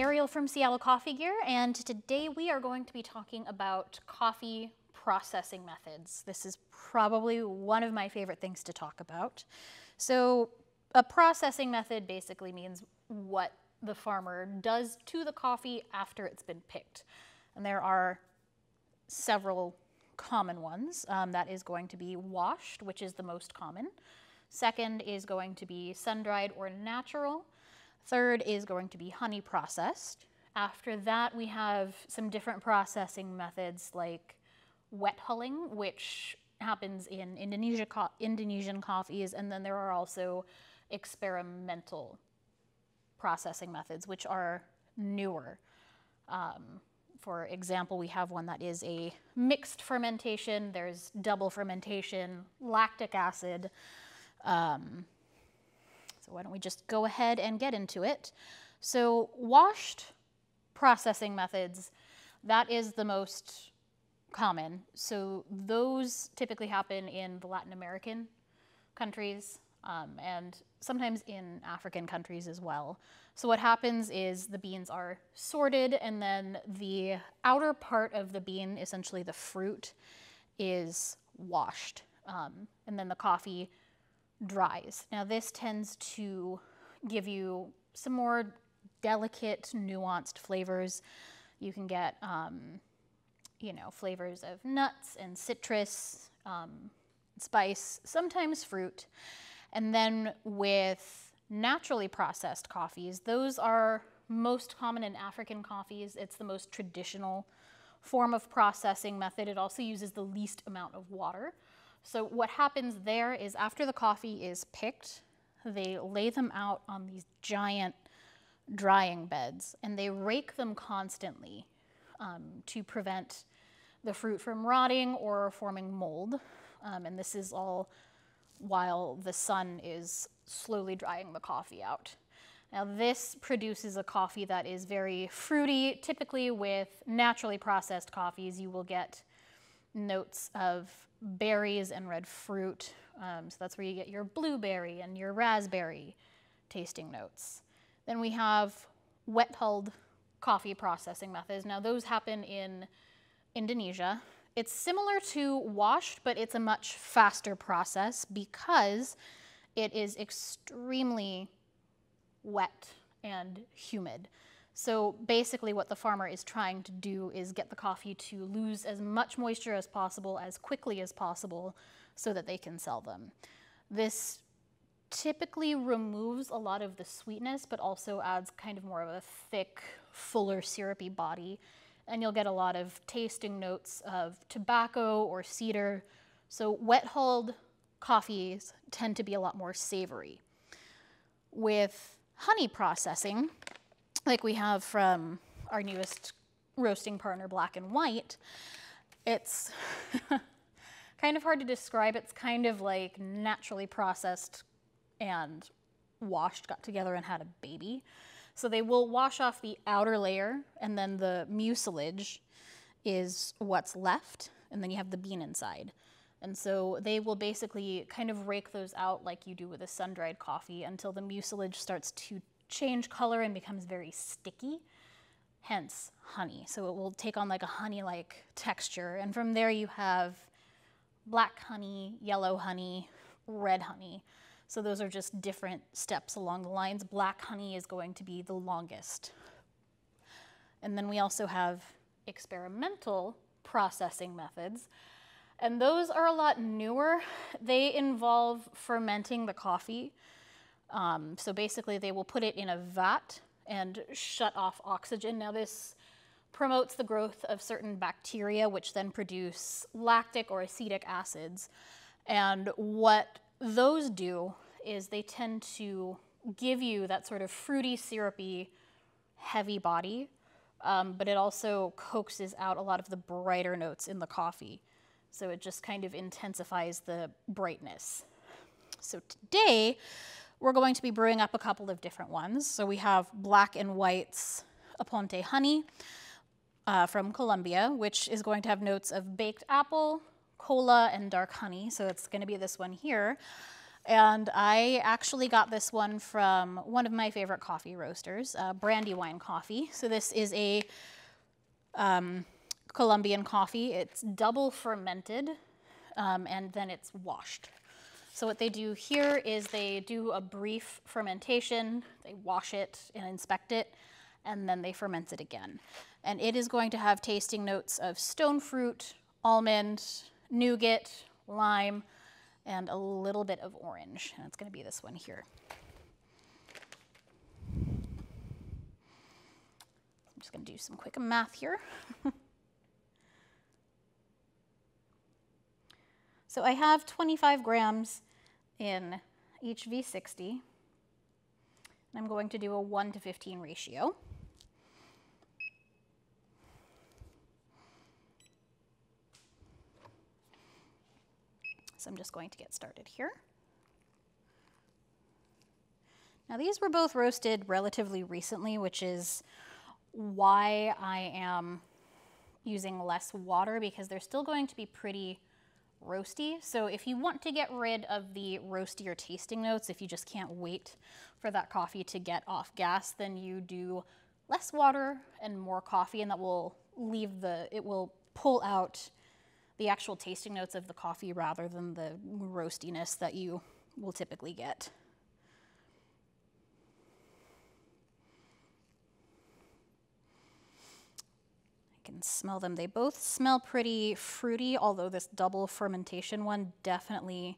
Ariel from Seattle Coffee Gear, and today we are going to be talking about coffee processing methods. This is probably one of my favorite things to talk about. So a processing method basically means what the farmer does to the coffee after it's been picked. And there are several common ones. That is going to be washed, which is the most common. Second is going to be sun-dried or natural. Third is going to be honey processed. After that, we have some different processing methods like wet hulling, which happens in Indonesian coffees, and then there are also experimental processing methods, which are newer. For example, we have one that is a mixed fermentation, there's double fermentation, lactic acid. So why don't we just go ahead and get into it. So washed processing methods, that is the most common. So those typically happen in the Latin American countries and sometimes in African countries as well. So what happens is the beans are sorted, and then the outer part of the bean, essentially the fruit, is washed, and then the coffee dries. Now this tends to give you some more delicate, nuanced flavors. You can get you know, flavors of nuts and citrus, spice, sometimes fruit. And then with naturally processed coffees, those are most common in African coffees. It's the most traditional form of processing method. It also uses the least amount of water. So what happens there is after the coffee is picked, they lay them out on these giant drying beds, and they rake them constantly to prevent the fruit from rotting or forming mold. And this is all while the sun is slowly drying the coffee out. Now this produces a coffee that is very fruity. Typically with naturally processed coffees, you will get notes of berries and red fruit. So that's where you get your blueberry and your raspberry tasting notes. Then we have wet-hulled coffee processing methods. Now those happen in Indonesia. It's similar to washed, but it's a much faster process because it is extremely wet and humid. So basically what the farmer is trying to do is get the coffee to lose as much moisture as possible as quickly as possible so that they can sell them. This typically removes a lot of the sweetness, but also adds kind of more of a thick, fuller, syrupy body. And you'll get a lot of tasting notes of tobacco or cedar. So wet-hulled coffees tend to be a lot more savory. With honey processing, like we have from our newest roasting partner, Black & White, it's kind of hard to describe. It's kind of like naturally processed and washed got together and had a baby. So they will wash off the outer layer, and then the mucilage is what's left, and then you have the bean inside. And so they will basically kind of rake those out like you do with a sun-dried coffee until the mucilage starts to change color and becomes very sticky, hence honey. So it will take on like a honey-like texture, and from there you have black honey, yellow honey, red honey. So those are just different steps along the lines. Black honey is going to be the longest. And then we also have experimental processing methods. And those are a lot newer. They involve fermenting the coffee. So basically they will put it in a vat and shut off oxygen. Now this promotes the growth of certain bacteria, which then produce lactic or acetic acids. And what those do is they tend to give you that sort of fruity, syrupy, heavy body, but it also coaxes out a lot of the brighter notes in the coffee. So it just kind of intensifies the brightness. So today, we're going to be brewing up a couple of different ones. So we have Black & White's Aponte Honey from Colombia, which is going to have notes of baked apple, cola, and dark honey. So it's going to be this one here. And I actually got this one from one of my favorite coffee roasters, Brandywine Coffee. So this is a Colombian coffee. It's double fermented and then it's washed. So what they do here is they do a brief fermentation, they wash it and inspect it, and then they ferment it again. And it is going to have tasting notes of stone fruit, almond, nougat, lime, and a little bit of orange. And it's going to be this one here. I'm just going to do some quick math here. So I have 25 grams in each V60, and I'm going to do a 1:15 ratio. So I'm just going to get started here. Now these were both roasted relatively recently, which is why I am using less water, because they're still going to be pretty roasty. So if you want to get rid of the roastier tasting notes, if you just can't wait for that coffee to get off gas, then you do less water and more coffee, and that will leave the, it will pull out the actual tasting notes of the coffee rather than the roastiness that you will typically get. I can smell them. They both smell pretty fruity, although this double fermentation one definitely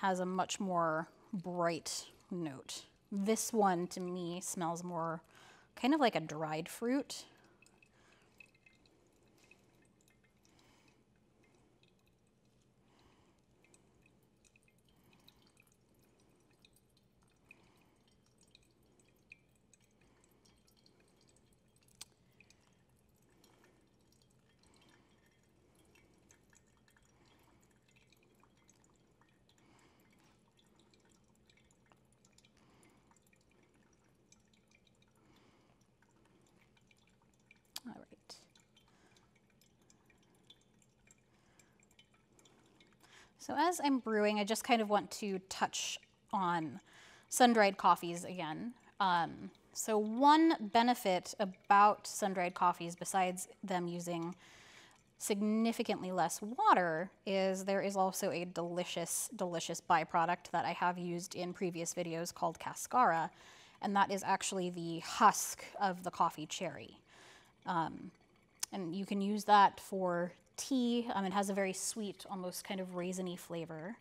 has a much more bright note. This one to me smells more kind of like a dried fruit. So as I'm brewing, I just kind of want to touch on sun-dried coffees again. So one benefit about sun-dried coffees, besides them using significantly less water, is there is also a delicious, delicious byproduct that I have used in previous videos called cascara, and that is actually the husk of the coffee cherry. And you can use that for tea. It has a very sweet, almost kind of raisiny flavor.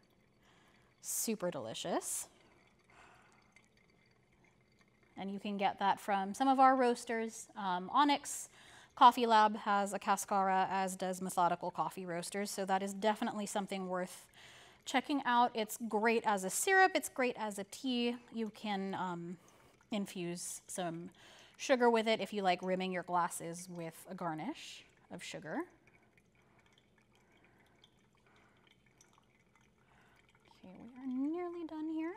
Super delicious. And you can get that from some of our roasters. Onyx Coffee Lab has a cascara, as does Methodical Coffee Roasters. So that is definitely something worth checking out. It's great as a syrup. It's great as a tea. You can infuse some sugar with it if you like rimming your glasses with a garnish of sugar. Okay, we are nearly done here.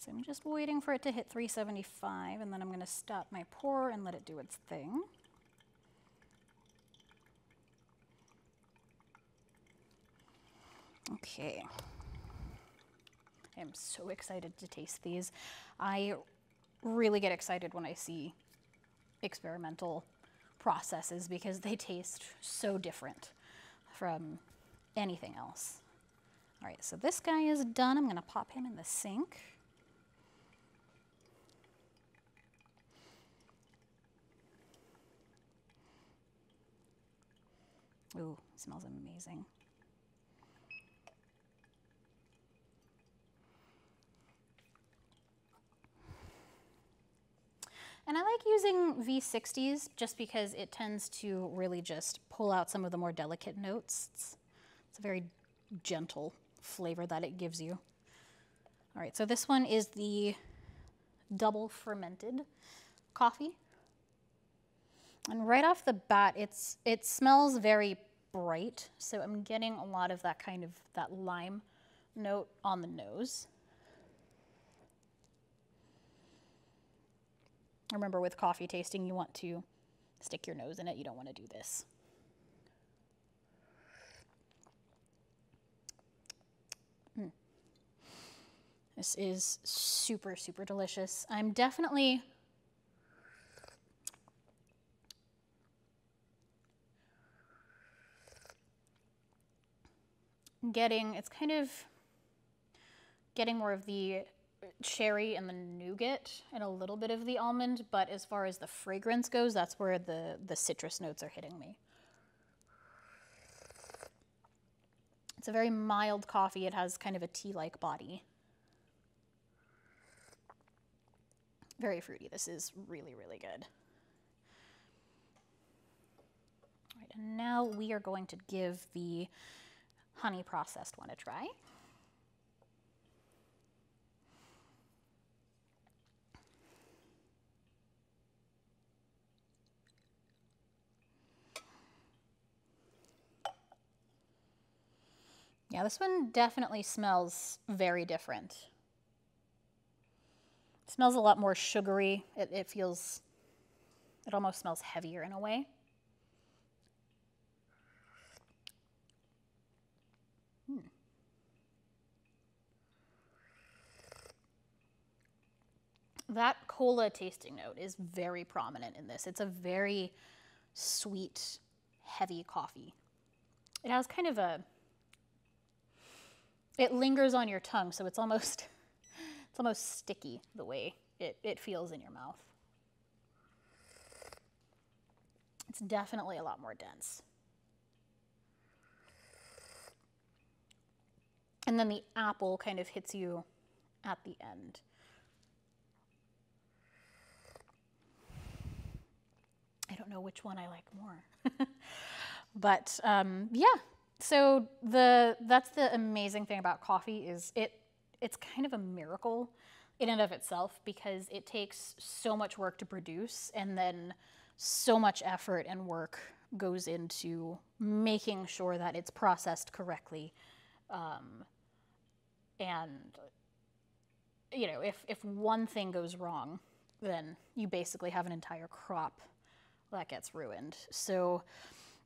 So I'm just waiting for it to hit 375, and then I'm going to stop my pour and let it do its thing. Okay. I am so excited to taste these. I really get excited when I see experimental processes because they taste so different from anything else. All right, so this guy is done. I'm gonna pop him in the sink. Ooh, smells amazing. And I like using V60s just because it tends to really just pull out some of the more delicate notes. It's a very gentle flavor that it gives you. All right, so this one is the double fermented coffee. And right off the bat, it smells very bright. So I'm getting a lot of that kind of, that lime note on the nose. Remember, with coffee tasting, you want to stick your nose in it. You don't want to do this. This is super, super delicious. I'm definitely getting, it's kind of getting more of the cherry and the nougat and a little bit of the almond, but as far as the fragrance goes, that's where the citrus notes are hitting me. It's a very mild coffee. It has kind of a tea-like body. Very fruity. This is really, really good. All right, and now we are going to give the honey processed one a try. Yeah, this one definitely smells very different. It smells a lot more sugary. It feels, it almost smells heavier in a way. That cola tasting note is very prominent in this. It's a very sweet, heavy coffee. It has kind of a, it lingers on your tongue, so it's almost, it's almost sticky the way it feels in your mouth. It's definitely a lot more dense. And then the apple kind of hits you at the end. I don't know which one I like more, but yeah. So that's the amazing thing about coffee is it's kind of a miracle in and of itself, because it takes so much work to produce, and then so much effort and work goes into making sure that it's processed correctly. And you know, if one thing goes wrong, then you basically have an entire crop that gets ruined. So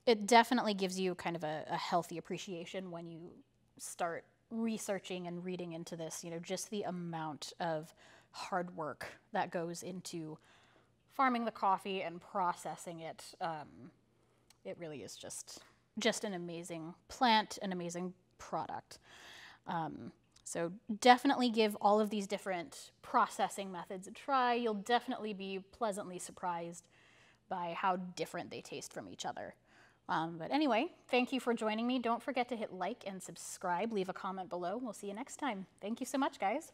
it definitely gives you kind of a healthy appreciation when you start researching and reading into this, you know, just the amount of hard work that goes into farming the coffee and processing it. It really is just an amazing plant, an amazing product. So definitely give all of these different processing methods a try. You'll definitely be pleasantly surprised by how different they taste from each other. But anyway, thank you for joining me. Don't forget to hit like and subscribe. Leave a comment below. We'll see you next time. Thank you so much, guys.